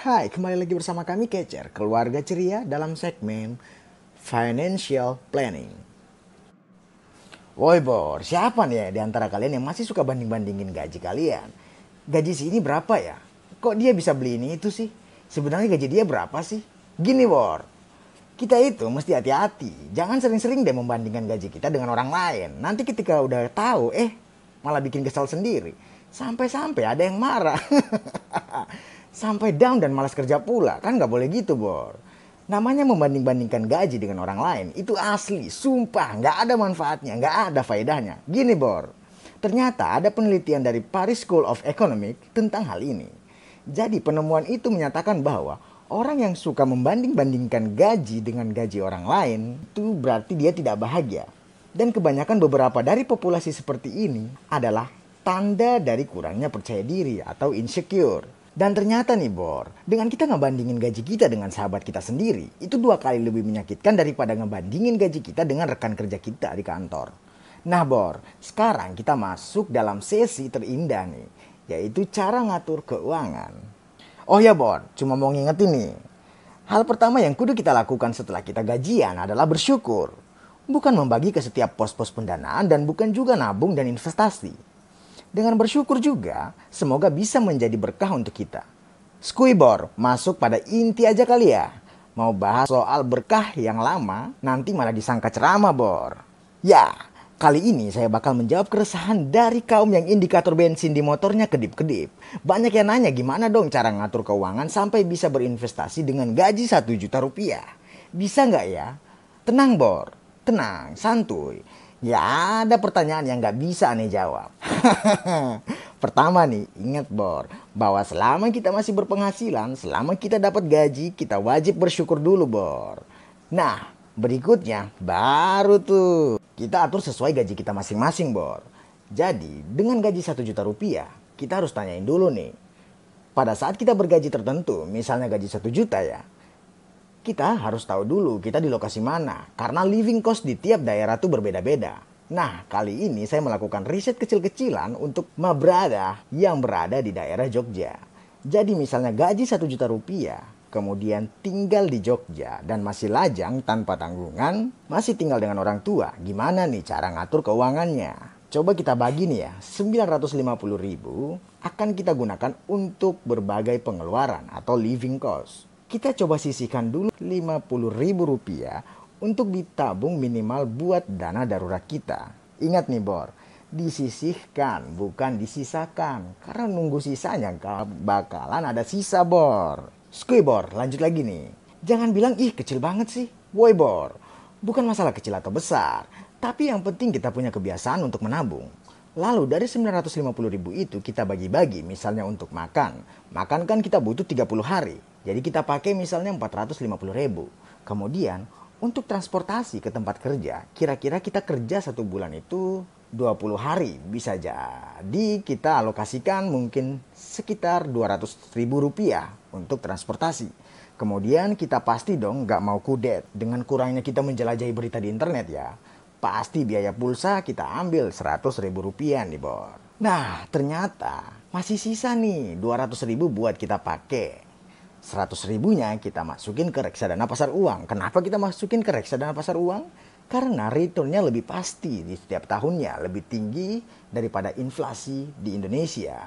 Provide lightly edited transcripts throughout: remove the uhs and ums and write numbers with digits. Hai, kembali lagi bersama kami Kecer, keluarga ceria dalam segmen Financial Planning. Woi Bor, siapa nih ya di antara kalian yang masih suka banding-bandingin gaji kalian? Gaji si ini berapa ya? Kok dia bisa beli ini itu sih? Sebenarnya gaji dia berapa sih? Gini Bor, kita itu mesti hati-hati. Jangan sering-sering deh membandingkan gaji kita dengan orang lain. Nanti ketika udah tahu, malah bikin kesal sendiri. Sampai-sampai ada yang marah. Sampai down dan malas kerja pula. Kan nggak boleh gitu, Bor. Namanya membanding-bandingkan gaji dengan orang lain. Itu asli, sumpah. Nggak ada manfaatnya, nggak ada faedahnya. Gini, Bor. Ternyata ada penelitian dari Paris School of Economics tentang hal ini. Jadi penemuan itu menyatakan bahwa orang yang suka membanding-bandingkan gaji dengan gaji orang lain, itu berarti dia tidak bahagia. Dan kebanyakan beberapa dari populasi seperti ini adalah tanda dari kurangnya percaya diri atau insecure. Dan ternyata nih Bor, dengan kita ngebandingin gaji kita dengan sahabat kita sendiri, itu 2 kali lebih menyakitkan daripada ngebandingin gaji kita dengan rekan kerja kita di kantor. Nah Bor, sekarang kita masuk dalam sesi terindah nih, yaitu cara ngatur keuangan. Oh ya Bor, cuma mau ngingetin nih, hal pertama yang kudu kita lakukan setelah kita gajian adalah bersyukur. Bukan membagi ke setiap pos-pos pendanaan dan bukan juga nabung dan investasi. Dengan bersyukur juga, semoga bisa menjadi berkah untuk kita. Skuibor, masuk pada inti aja kali ya. Mau bahas soal berkah yang lama, nanti malah disangka ceramah, Bor. Ya, kali ini saya bakal menjawab keresahan dari kaum yang indikator bensin di motornya kedip-kedip. Banyak yang nanya gimana dong cara ngatur keuangan sampai bisa berinvestasi dengan gaji 1 juta rupiah. Bisa nggak ya? Tenang, Bor. Tenang, santuy. Ya ada pertanyaan yang nggak bisa aneh jawab. Pertama nih, ingat Bor, bahwa selama kita masih berpenghasilan, selama kita dapat gaji, kita wajib bersyukur dulu Bor. Nah, berikutnya baru tuh kita atur sesuai gaji kita masing-masing Bor. Jadi, dengan gaji 1 juta rupiah, kita harus tanyain dulu nih. Pada saat kita bergaji tertentu, misalnya gaji 1 juta ya, kita harus tahu dulu kita di lokasi mana, karena living cost di tiap daerah tuh berbeda-beda. Nah, kali ini saya melakukan riset kecil-kecilan untuk Mabrada yang berada di daerah Jogja. Jadi misalnya gaji 1 juta rupiah, kemudian tinggal di Jogja dan masih lajang tanpa tanggungan, masih tinggal dengan orang tua. Gimana nih cara ngatur keuangannya? Coba kita bagi nih ya, 950.000 akan kita gunakan untuk berbagai pengeluaran atau living cost. Kita coba sisihkan dulu Rp50.000 untuk ditabung minimal buat dana darurat kita. Ingat nih Bor, disisihkan bukan disisakan. Karena nunggu sisanya nggak bakalan ada sisa Bor. Skuy Bor, lanjut lagi nih. Jangan bilang, ih kecil banget sih. Woi Bor, bukan masalah kecil atau besar. Tapi yang penting kita punya kebiasaan untuk menabung. Lalu dari 950.000 itu kita bagi-bagi misalnya untuk makan. Makan kan kita butuh 30 hari. Jadi kita pakai misalnya 450.000. Kemudian untuk transportasi ke tempat kerja, kira-kira kita kerja 1 bulan itu 20 hari. Bisa jadi kita alokasikan mungkin sekitar Rp200.000 untuk transportasi. Kemudian kita pasti dong nggak mau kudet. Dengan kurangnya kita menjelajahi berita di internet ya, pasti biaya pulsa kita ambil Rp100.000 nih Bor. Nah ternyata masih sisa nih Rp200.000 buat kita pakai. 100.000-nya kita masukin ke reksadana pasar uang. Kenapa kita masukin ke reksadana pasar uang? Karena returnnya lebih pasti di setiap tahunnya, lebih tinggi daripada inflasi di Indonesia.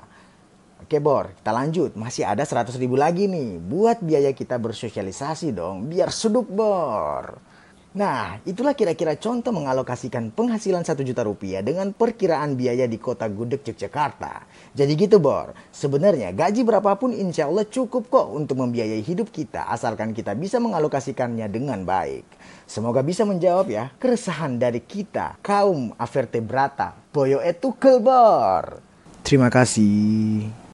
Oke Bor, kita lanjut. Masih ada 100.000 lagi nih. Buat biaya kita bersosialisasi dong, biar seduk Bor. Nah, itulah kira-kira contoh mengalokasikan penghasilan 1 juta rupiah dengan perkiraan biaya di kota Gudeg, Yogyakarta. Jadi gitu Bor, sebenarnya gaji berapapun insya Allah cukup kok untuk membiayai hidup kita asalkan kita bisa mengalokasikannya dengan baik. Semoga bisa menjawab ya keresahan dari kita, kaum Averte Brata, Boyo Etukel Bor. Terima kasih.